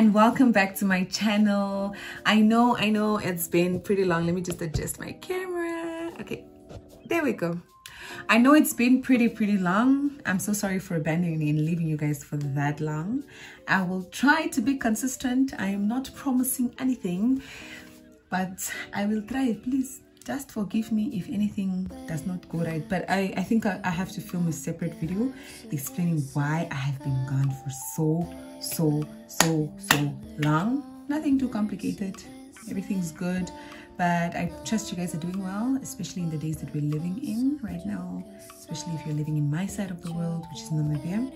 and welcome back to my channel. I know it's been pretty long. Let me just adjust my camera. Okay, there we go. I know it's been pretty long. I'm so sorry for abandoning and leaving you guys for that long. I will try to be consistent. I am not promising anything, but I will try. Please just forgive me if anything does not go right, but I think I have to film a separate video explaining why I have been gone for so long. Nothing too complicated, everything's good, but I trust you guys are doing well, especially in the days that we're living in right now, especially if you're living in my side of the world, which is Namibia.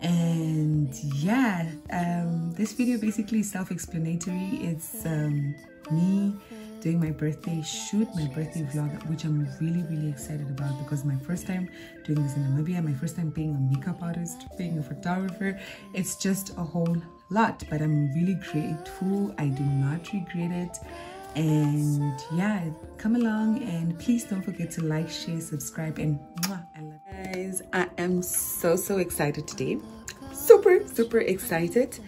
And yeah, this video basically is self-explanatory. It's me doing my birthday shoot, my birthday vlog, which I'm really excited about, because my first time doing this in Namibia, my first time paying a makeup artist, paying a photographer, it's just a whole lot, but I'm really grateful. I do not regret it. And yeah, come along, and please don't forget to like, share, subscribe, and mwah, I love you guys. I am so excited today, super excited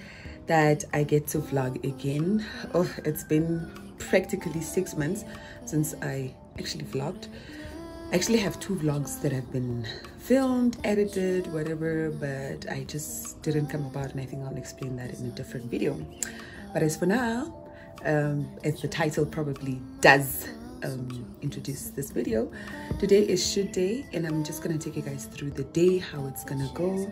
that I get to vlog again. Oh, it's been practically 6 months since I actually vlogged. I actually have 2 vlogs that have been filmed, edited, whatever, but I just didn't come about, and I think I'll explain that in a different video. But as for now, as the title probably does introduce this video, today is shoot day, and I'm just gonna take you guys through the day, how it's gonna go.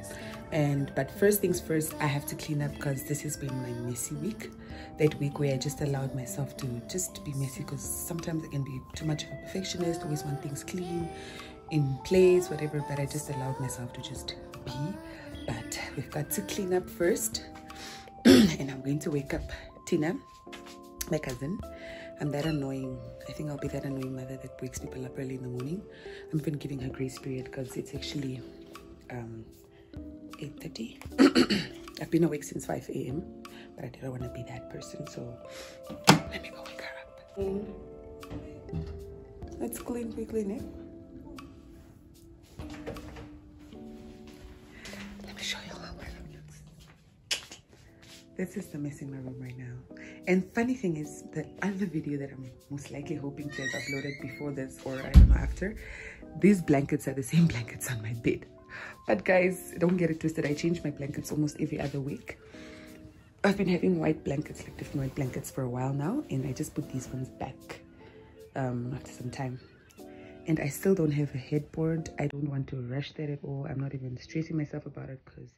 And but first things first, I have to clean up, because this has been my messy week. That week where I just allowed myself to just be messy, because sometimes I can be too much of a perfectionist, always want things clean, in place, whatever, but I just allowed myself to just be. But we've got to clean up first. And I'm going to wake up Tina, my cousin. I'm that annoying. I think I'll be that annoying mother that wakes people up early in the morning. I've been giving her grace period, because it's actually 8:30. I've been awake since 5 a.m. but I didn't want to be that person, so let me go wake her up. Let's clean quickly now. Let me show you how my room looks. This is the mess in my room right now. And funny thing is, the other video that I'm most likely hoping to have uploaded before this, or I don't know, after, these blankets are the same blankets on my bed. But guys, don't get it twisted, I change my blankets almost every other week. I've been having white blankets, like different white blankets, for a while now, and I just put these ones back after some time. And I still don't have a headboard. I don't want to rush that at all. I'm not even stressing myself about it, because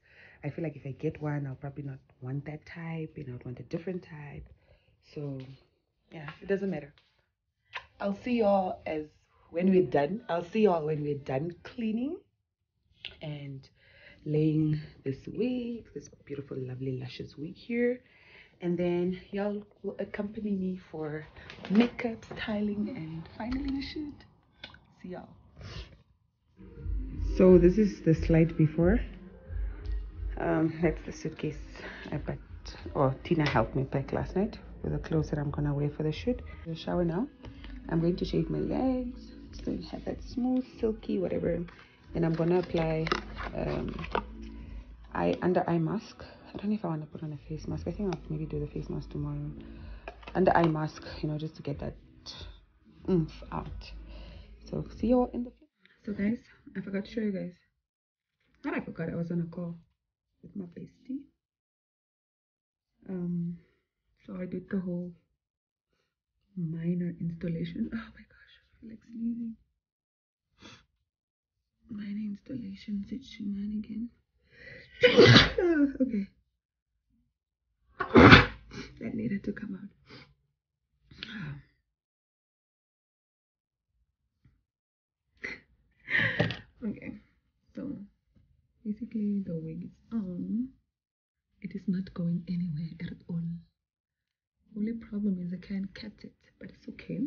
I feel like if I get one, I'll probably not want that type, and I'll want a different type. So yeah, it doesn't matter. I'll see y'all as when we're done. I'll see y'all when we're done cleaning and laying this wig, this beautiful lovely luscious wig here, and then y'all will accompany me for makeup, styling, and finally the shoot. See y'all. So this is the slide before. That's the suitcase I packed, or Tina helped me pack last night, with the clothes that I'm gonna wear for the shoot. The shower now. I'm going to shave my legs, so you have that smooth silky whatever. And I'm gonna apply under eye mask. I don't know if I want to put on a face mask. I think I'll maybe do the face mask tomorrow. Under eye mask, you know, just to get that oomph out. So see you all in the film. So guys, I forgot to show you guys. Not I forgot, I was on a call with my bestie. So I did the whole minor installation. Oh my gosh, I feel like sneezing. Minor installation shenanigan. Okay. That needed to come out. Okay. So basically the wig is on. It is not going anywhere at all. Only problem is I can't catch it, but it's okay.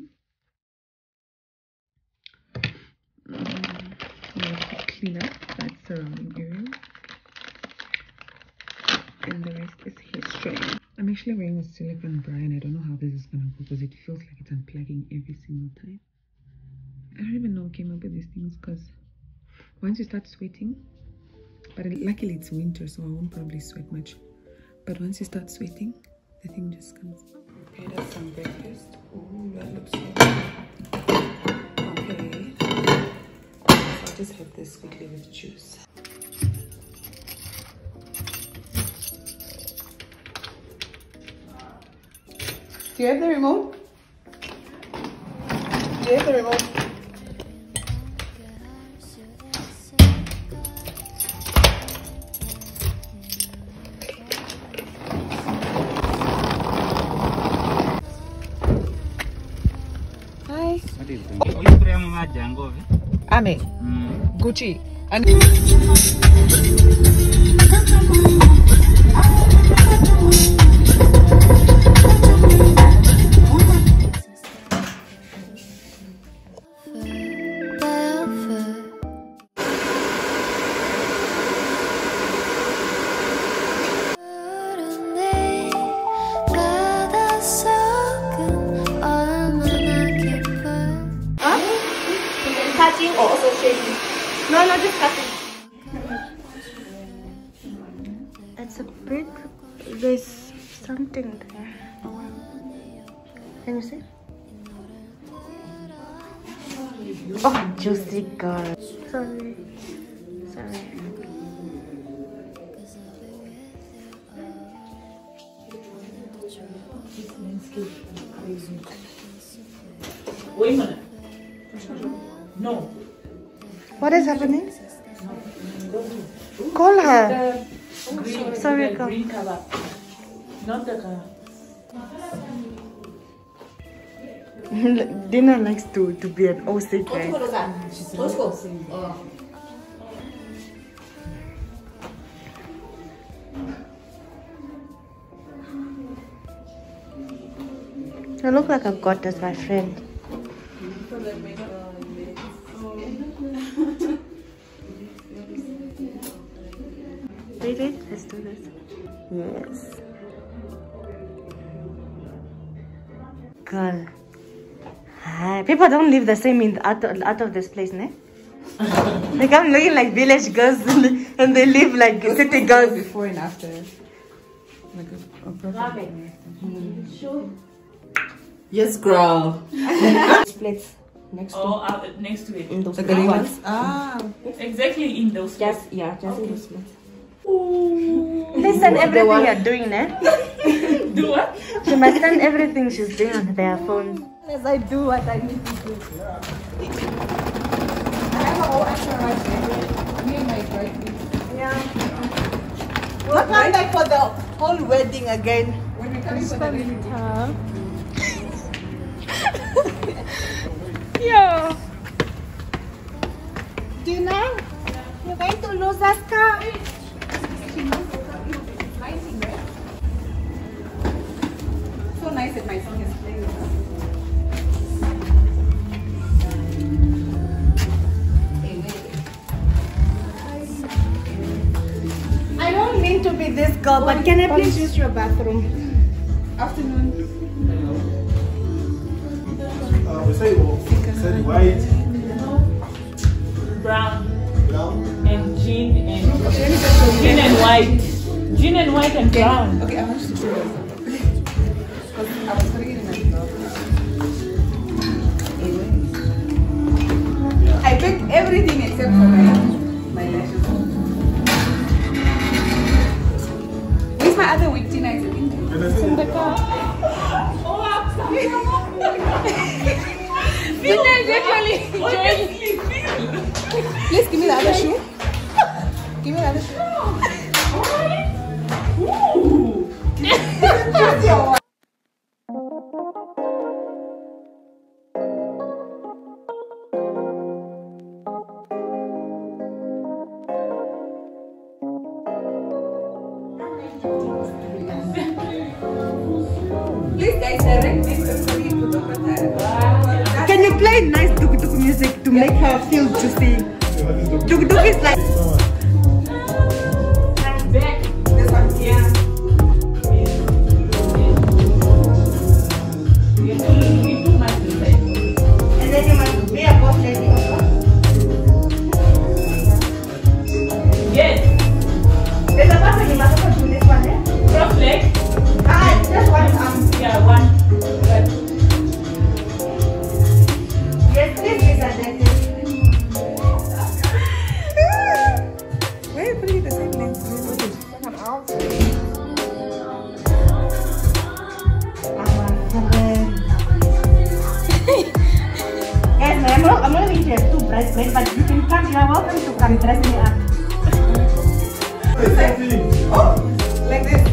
Clean up that surrounding area, and the rest is history. I'm actually wearing a silicone bra, and I don't know how this is gonna go, because it feels like it's unplugging every single time. I don't even know who came up with these things, because once you start sweating, but luckily it's winter, so I won't probably sweat much. But once you start sweating, the thing just comes. Okay, that's some breakfast. Ooh, that looks good. Okay. I'll just have this quickly with juice. Do you have the remote? Do you have the remote? Hi. What is it? Ame. Gucci. It's a big, there's something there. Can you see? Oh, juicy girl. Sorry. Sorry. This landscape is crazy. Wait a minute. No. What is happening? Call her. Green, sorry, the green color, not the color. Dina likes to be an OC guy. I look like I've got as my friend. Wait, let's do this. Yes. Girl. Hi. People don't live the same in the out of this place, ne? Like I'm looking like village girls and they live like city girls. Before and after. Like yes, girl. Plates. Next oh, next to it. In those the green ones. Ah. Exactly in those plates. Yes, yeah, just okay. In those plates. Listen, everything you're doing, eh? Do what? She must send everything she's doing on their phone. As I do what I need to do. Yeah. I have a whole extra rice. Me and my bride. Yeah. We'll come back for the whole wedding again. When we come for the wedding. Yeah. Tina, you're going to Lozatka. So nice that my song is playing with us. I don't mean to be this girl, but can I please use your bathroom? Afternoon. We say white, brown, and jean and jean and white, jean and white and brown. Okay, I want you to do this. I was putting it in my mouth. I picked everything except for my lashes. Where's my other wig, Tina? Is it in the car? Oh, Tina is actually enjoying. Please give me the other shoe. Give me the other shoe. Alright. Ooh. Can you play nice duk-duk music to make her feel juicy? Duk-duk is like... Yes! There's a person in my house who do this one, eh? you dress me up. Oh, like this.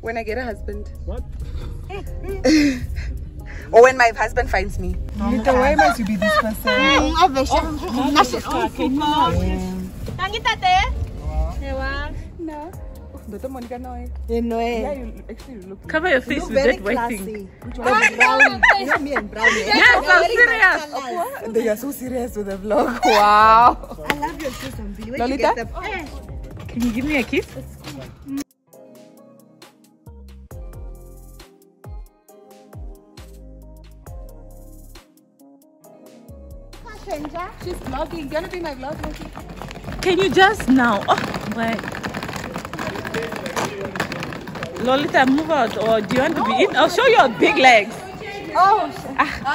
When I get a husband. What? Or when my husband finds me. Lolita, why must you be this person? Cover your face with that white thing. Yes, I'm serious. They are so serious with the vlog. Wow. I love your kiss on video. Lolita, can you give me a kiss? She's vlogging. You gonna be my vlogger? Can you just now? Oh my. Lolita, move out, or do you want to be in? I'll show your big legs. Oh,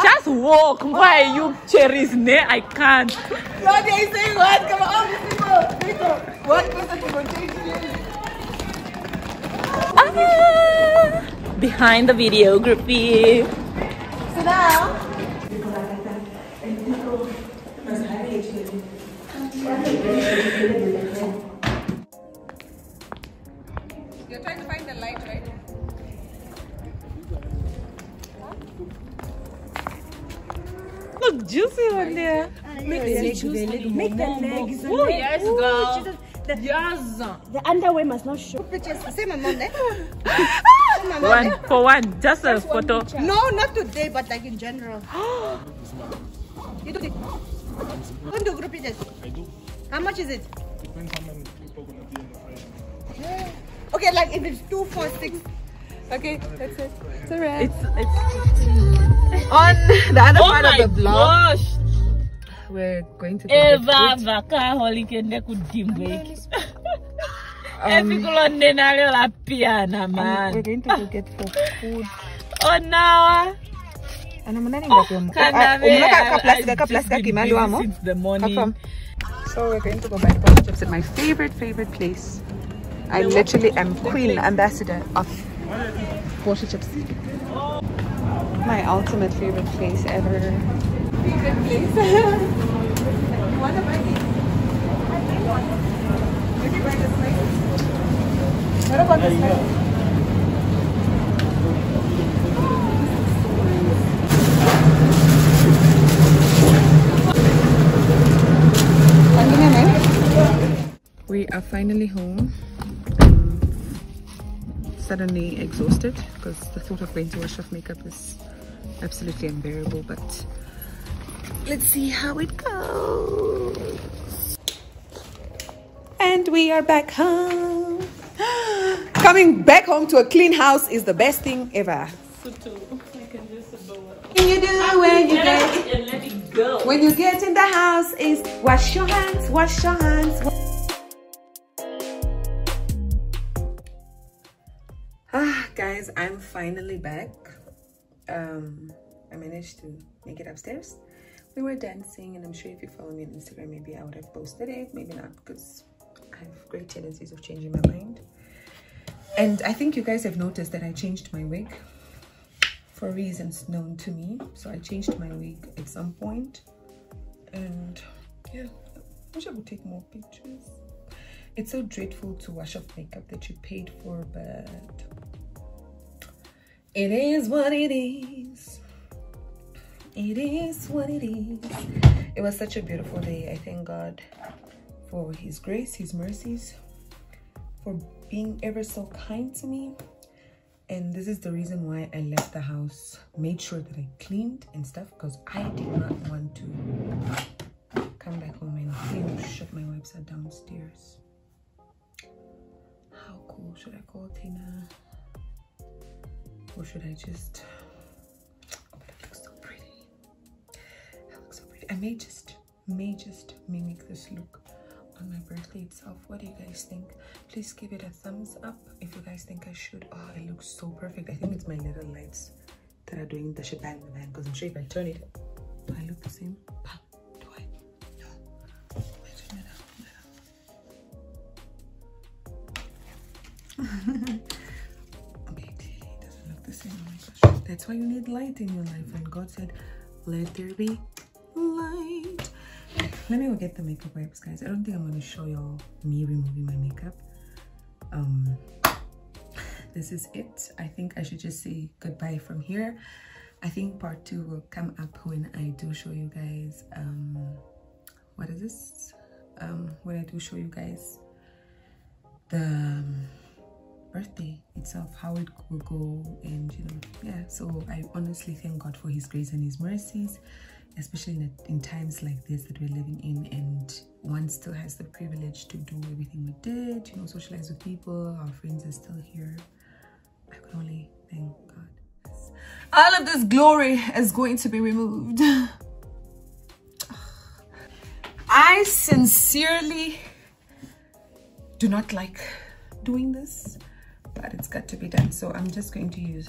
just walk. Why you cherries? Ne, I can't. No, they say what? Come on, people. One person can change you. Behind the videography. So now. You're trying to find the light, right? Look juicy one there. Make the legs. Make the legs. Oh yes, girl. Jesus. Yes. The underwear must not show. Pictures. Say my mom, eh? One for one, just a photo. No, not today, but like in general. You do it. When do group pictures? I do. How much is it? Depends how many people gonna be in the frame. Okay, like if it's 2, 4, 6. Okay, that's it. It's alright. It's on the other part of the vlog. Gosh. We're going to go get food. Oh no. So we're going to go buy pork chops at my favorite place. I literally am queen ambassador of pork chops. My ultimate favorite place ever. Favorite place. You want to buy these? I think one. Maybe buy this place. What about this place? We are finally home. I'm suddenly exhausted because the thought of going to wash off makeup is absolutely unbearable, but let's see how it goes. And we are back home. Coming back home to a clean house is the best thing ever. Can you do when you get and let it go. When you get in the house is wash your hands, wash your hands. Guys, I'm finally back. I managed to make it upstairs. We were dancing, and I'm sure if you follow me on Instagram, maybe I would have posted it, maybe not, because I have great tendencies of changing my mind. And I think you guys have noticed that I changed my wig for reasons known to me. So I changed my wig at some point, and yeah, I wish I would take more pictures. It's so dreadful to wash off makeup that you paid for, but it is what it is. It is what it is. It was such a beautiful day. I thank God for his grace, his mercies, for being ever so kind to me. And this is the reason why I left the house, made sure that I cleaned and stuff, because I did not want to come back home and shut my website downstairs. How cool. Should I call Tina? Or should I just... Oh, but it looks so pretty. It looks so pretty. I may just mimic this look on my birthday itself. What do you guys think? Please give it a thumbs up if you guys think I should. Oh, it looks so perfect. I think it's my little lights that are doing the shebang, man, because I'm sure if I turn it, do I look the same? Do I? No. I turn it up. Okay, clearly it doesn't look the same. Oh my gosh. That's why you need light in your life. And God said, let there be light. Let me go get the makeup wipes, guys. I don't think I'm going to show y'all me removing my makeup. This is it. I think I should just say goodbye from here. I think part 2 will come up when I do show you guys what is this? When I do show you guys the birthday itself, how it will go, and you know, yeah. So I honestly thank God for his grace and his mercies, especially in times like this that we're living in, and one still has the privilege to do everything we did, you know, socialize with people, our friends are still here. I can only thank God. All of this glory is going to be removed. I sincerely do not like doing this, but it's got to be done. So I'm just going to use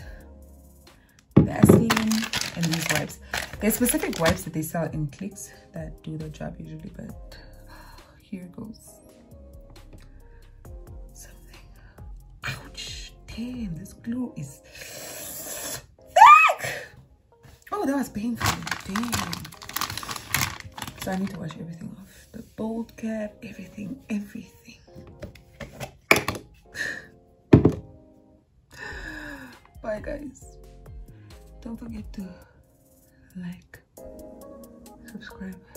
Vaseline and these wipes. There's specific wipes that they sell in Clicks that do the job usually, but here goes something. Ouch! Damn, this glue is thick! Oh, that was painful. Damn. So I need to wash everything off. The bold cap, everything. Bye, guys. Don't forget to like, subscribe.